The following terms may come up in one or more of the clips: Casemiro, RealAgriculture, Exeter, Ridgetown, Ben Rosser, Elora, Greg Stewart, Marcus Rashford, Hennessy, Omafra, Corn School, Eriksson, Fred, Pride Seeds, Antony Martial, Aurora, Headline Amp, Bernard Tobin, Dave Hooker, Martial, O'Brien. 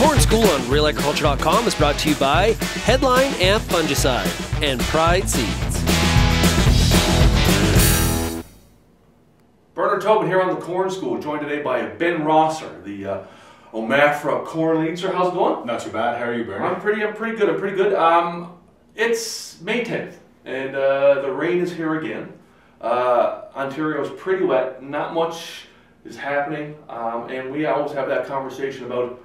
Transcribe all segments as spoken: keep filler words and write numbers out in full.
Corn School on real agriculture dot com is brought to you by Headline Amp Fungicide and Pride Seeds. Bernard Tobin here on the Corn School, joined today by Ben Rosser, the uh, Omafra corn lead. Sir, how's it going? Not too bad. How are you, Bernard? I'm pretty, I'm pretty good. I'm pretty good. Um, it's May tenth, and uh, the rain is here again. Uh, Ontario's pretty wet. Not much is happening, um, and we always have that conversation about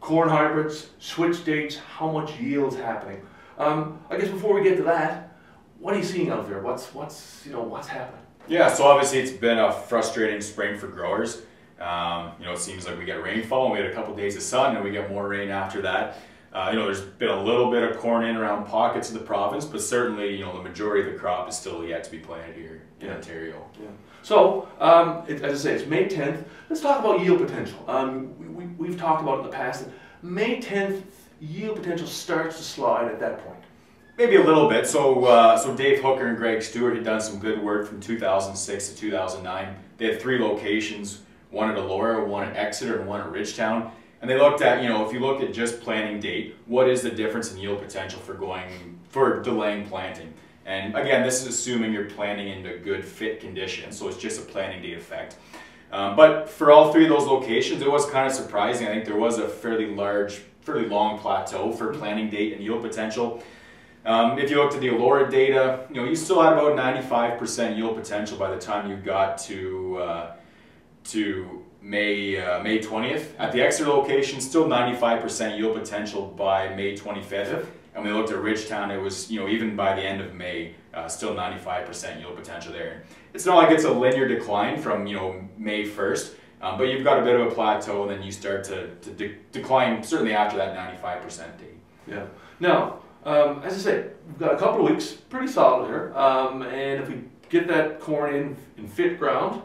corn hybrids, switch dates, how much yield's happening. Um, I guess before we get to that, what are you seeing out there? What's what's you know what's happening? Yeah, so obviously it's been a frustrating spring for growers. Um, you know, it seems like we get rainfall, and we had a couple days of sun, and we get more rain after that. Uh, you know, there's been a little bit of corn in around pockets of the province, but certainly, you know, the majority of the crop is still yet to be planted here in yeah. Ontario. Yeah. So, um, it, as I say, it's May tenth. Let's talk about yield potential. Um, we, we've talked about it in the past. May tenth, yield potential starts to slide at that point. Maybe a little bit. So, uh, so Dave Hooker and Greg Stewart had done some good work from two thousand six to two thousand nine. They had three locations, one at Elora, one at Exeter, and one at Ridgetown. And they looked at, you know, if you looked at just planting date, what is the difference in yield potential for going, for delaying planting? And again, this is assuming you're planting into good fit conditions, so it's just a planting date effect. Um, but for all three of those locations, it was kind of surprising. I think there was a fairly large, fairly long plateau for planting date and yield potential. Um, if you looked at the Aurora data, you know, you still had about ninety-five percent yield potential by the time you got to, uh, to May, uh, May twentieth. At the Exeter location, still ninety-five percent yield potential by May twenty-fifth. And we looked at Ridgetown, it was, you know, even by the end of May, uh, still ninety-five percent yield potential there. It's not like it's a linear decline from, you know, May first, um, but you've got a bit of a plateau, and then you start to, to de decline certainly after that ninety-five percent date. Yeah. Now, um, as I said, we've got a couple of weeks, pretty solid here, um, and if we get that corn in, in fit ground,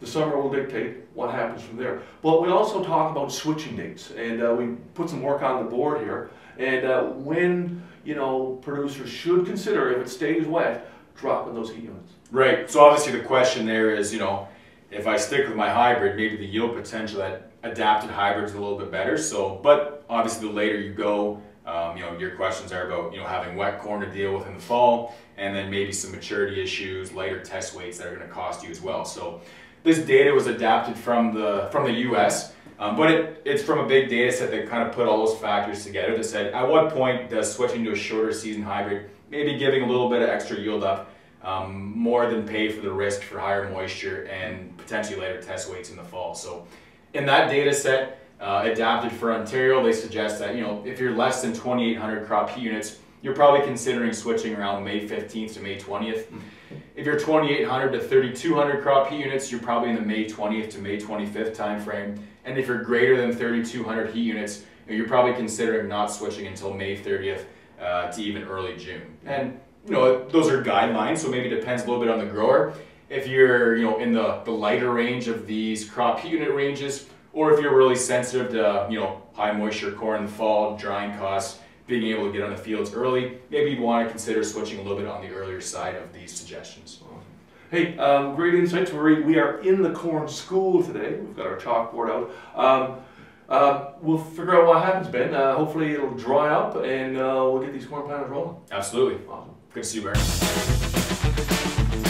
the summer will dictate what happens from there. But we also talk about switching dates, and uh, we put some work on the board here. And uh, when, you know, producers should consider, if it stays wet, dropping those heat units. Right. So obviously the question there is, you know, if I stick with my hybrid, maybe the yield potential that adapted hybrids is a little bit better. So, but obviously the later you go, um, you know, your questions are about, you know, having wet corn to deal with in the fall, and then maybe some maturity issues, lighter test weights that are going to cost you as well. So this data was adapted from the from the U S, um, but it, it's from a big data set that kind of put all those factors together that said at what point does switching to a shorter season hybrid, maybe giving a little bit of extra yield up, um, more than pay for the risk for higher moisture and potentially later test weights in the fall. So in that data set, uh, adapted for Ontario, they suggest that, you know, if you're less than twenty-eight hundred crop heat units, you're probably considering switching around May fifteenth to May twentieth. If you're twenty-eight hundred to thirty-two hundred crop heat units, you're probably in the May twentieth to May twenty-fifth timeframe. And if you're greater than thirty-two hundred heat units, you're probably considering not switching until May thirtieth uh, to even early June. And, you know, those are guidelines, so maybe it depends a little bit on the grower. If you're, you know, in the, the lighter range of these crop heat unit ranges, or if you're really sensitive to, you know, high moisture corn in the fall, drying costs, being able to get on the fields early, maybe you want to consider switching a little bit on the earlier side of these suggestions. Hey, um, great insights, Marie. We are in the corn school today. We've got our chalkboard out. Um, uh, we'll figure out what happens, Ben. Uh, hopefully it'll dry up, and uh, we'll get these corn planters rolling. Absolutely. Awesome. Good to see you, Barry.